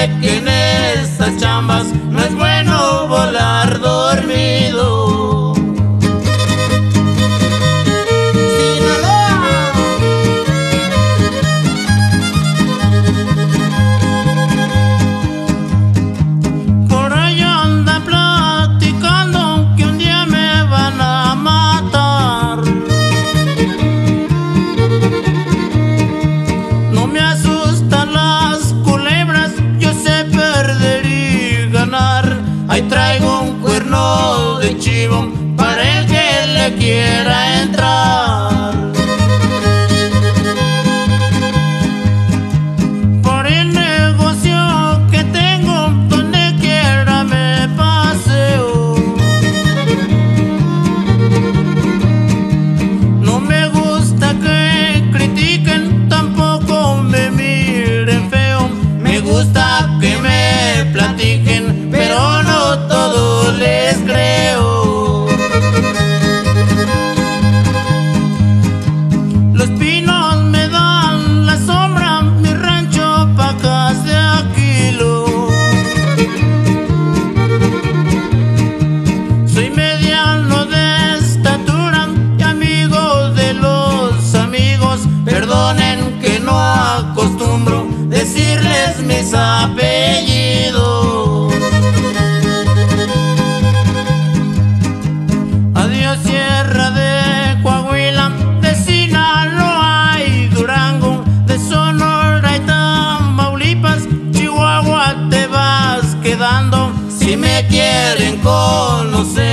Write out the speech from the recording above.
sé que en estas chambas no es bueno volar dormido. Sinaloa. Por allá andan platicando que un día me van a matar. No me asustan las culebras, yo sé perder y ganar. Ahí traigo un cuerno de chivo para el que le quiera entrar. Por el negocio que tengo, donde quiera me paseo. No me gusta que critiquen, tampoco me miren feo. Me gusta que me platiquen, pero no todo les creo. Los pinos me dan la sombra, mi rancho pacas de aquilo. Soy mediano de estatura y amigo de los amigos. Perdonen que no acostumbro decirles mis apellidos. Adiós Sierra de Coahuila, de Sinaloa y Durango, de Sonora y Tamaulipas, Chihuahua te vas quedando. Si me quieren conocer